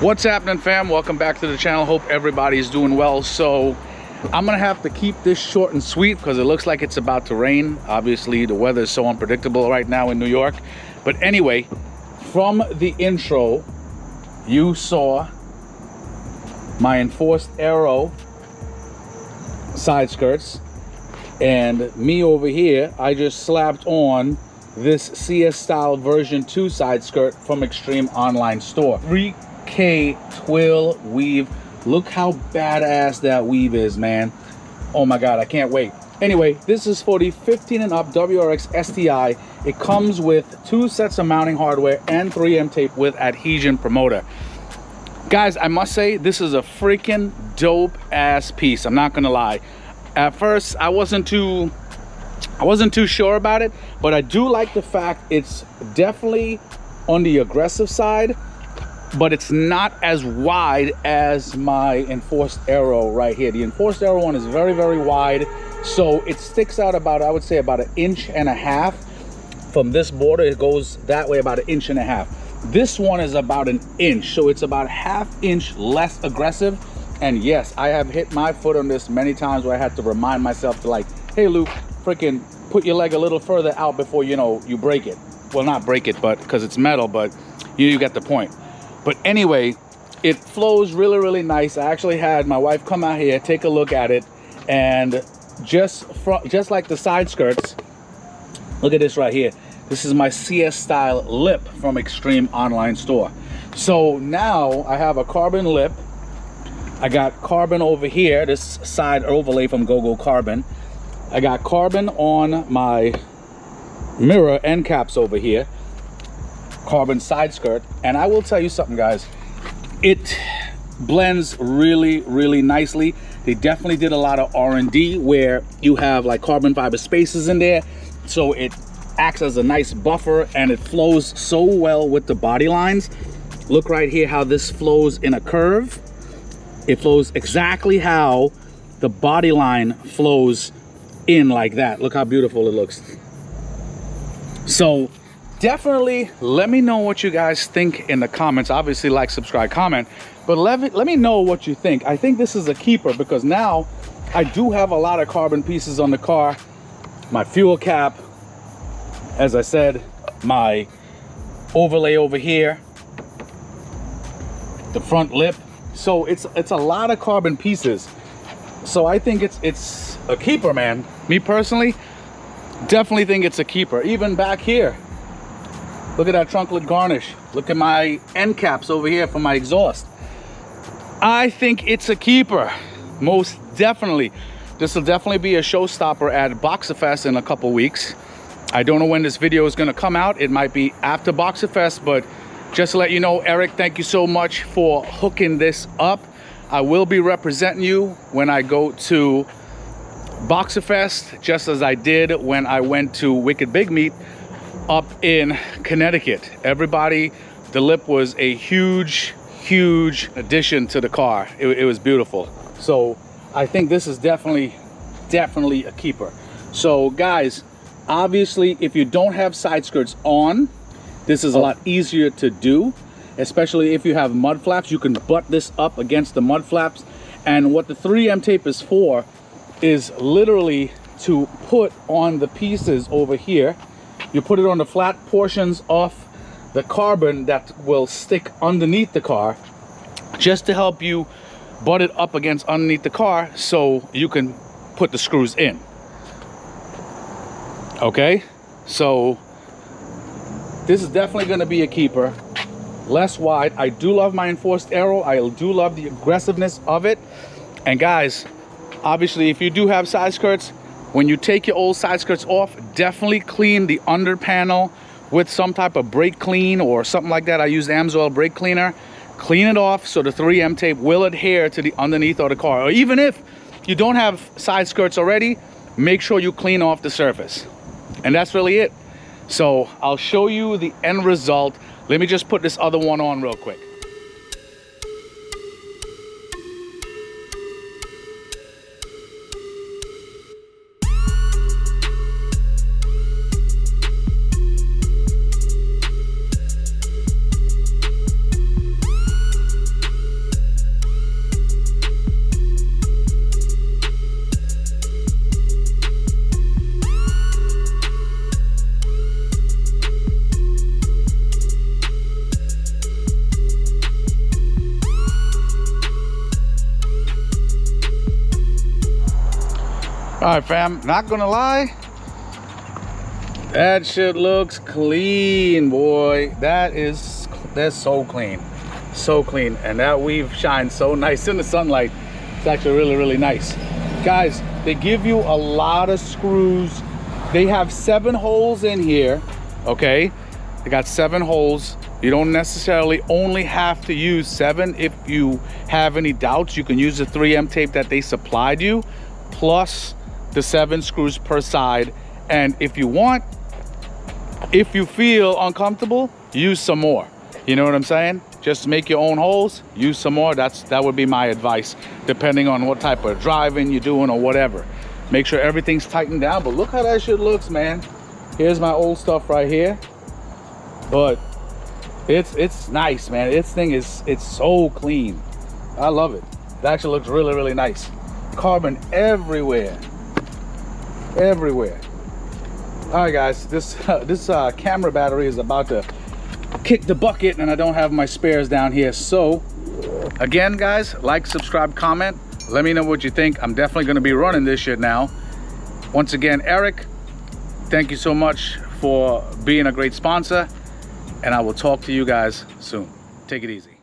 What's happening, fam? Welcome back to the channel. Hope everybody's doing well. So I'm gonna have to keep this short and sweet because it looks like it's about to rain. Obviously the weather is so unpredictable right now in New York. But anyway, from the intro you saw my Enforced Arrow side skirts and me over here. I just slapped on this CS style version 2 side skirt from Extreme Online Store. 3K twill weave. Look how badass that weave is, man. Oh my god, I can't wait. Anyway, this is for the 15 and up WRX STI. It comes with 2 sets of mounting hardware and 3M tape with adhesion promoter. Guys, I must say this is a freaking dope ass piece. I'm not gonna lie, at first I wasn't too sure about it, but I do like the fact it's definitely on the aggressive side, but it's not as wide as my Enforced Arrow right here. The Enforced Arrow one is very, very wide. So it sticks out about, I would say, about 1.5 inches. From this border, it goes that way about 1.5 inches. This one is about 1 inch. So it's about 1/2 inch less aggressive. And yes, I have hit my foot on this many times where I had to remind myself to, like, hey, Luke, freaking put your leg a little further out before, you know, you break it. Well, not break it, but because it's metal, but you get the point. But anyway, it flows really, really nice. I actually had my wife come out here, take a look at it, and just like the side skirts, look at this right here. This is my CS style lip from Extreme Online Store. So now I have a carbon lip. I got carbon over here, this side overlay from Gogo-Go Carbon. I got carbon on my mirror end caps over here. Carbon side skirt, and I will tell you something, guys, it blends really, really nicely. They definitely did a lot of R&D where you have like carbon fiber spaces in there, so it acts as a nice buffer and it flows so well with the body lines. Look right here how this flows in a curve. It flows exactly how the body line flows in, like that. Look how beautiful it looks. So definitely let me know what you guys think in the comments. Obviously, like, subscribe, comment, but let me know what you think. I think this is a keeper because now I do have a lot of carbon pieces on the car. My fuel cap, as I said, my overlay over here, the front lip. So it's a lot of carbon pieces. So I think it's a keeper, man. Me personally, definitely think it's a keeper. Even back here, look at that trunklet garnish. Look at my end caps over here for my exhaust. I think it's a keeper, most definitely. This will definitely be a showstopper at Boxer Fest in a couple weeks. I don't know when this video is gonna come out. It might be after Boxer Fest, but just to let you know, Eric, thank you so much for hooking this up. I will be representing you when I go to Boxer Fest, just as I did when I went to Wicked Big Meat up in Connecticut. Everybody, the lip was a huge addition to the car. It was beautiful. So I think this is definitely a keeper. So guys, obviously if you don't have side skirts on, this is a lot easier to do, especially if you have mud flaps. You can butt this up against the mud flaps, and what the 3M tape is for is literally to put on the pieces over here. You put it on the flat portions of the carbon that will stick underneath the car, just to help you butt it up against underneath the car so you can put the screws in. Okay, so this is definitely going to be a keeper. Less wide. I do love my Enforced Arrow. I do love the aggressiveness of it. And guys, obviously if you do have side skirts, when you take your old side skirts off, definitely clean the under panel with some type of brake clean or something like that. I use the Amsoil brake cleaner. Clean it off so the 3M tape will adhere to the underneath of the car. Or even if you don't have side skirts already, make sure you clean off the surface. And that's really it. So I'll show you the end result. Let me just put this other one on real quick. All right, fam, not gonna lie, that shit looks clean, boy. That's so clean, so clean. And that weave shines so nice in the sunlight. It's actually really, really nice. Guys, they give you a lot of screws. They have 7 holes in here, okay? They got 7 holes. You don't necessarily only have to use 7. If you have any doubts, you can use the 3M tape that they supplied you, plus the 7 screws per side. And if you want, if you feel uncomfortable, use some more. You know what I'm saying? Just make your own holes, use some more. That would be my advice, depending on what type of driving you're doing or whatever. Make sure everything's tightened down, but look how that shit looks, man. Here's my old stuff right here, but it's nice, man. This thing is, it's so clean. I love it. It actually looks really, really nice. Carbon everywhere, everywhere. All right, guys, this camera battery is about to kick the bucket, and I don't have my spares down here. So again, guys, like, subscribe, comment, let me know what you think. I'm definitely going to be running this shit now. Once again, Eric, thank you so much for being a great sponsor, and I will talk to you guys soon. Take it easy.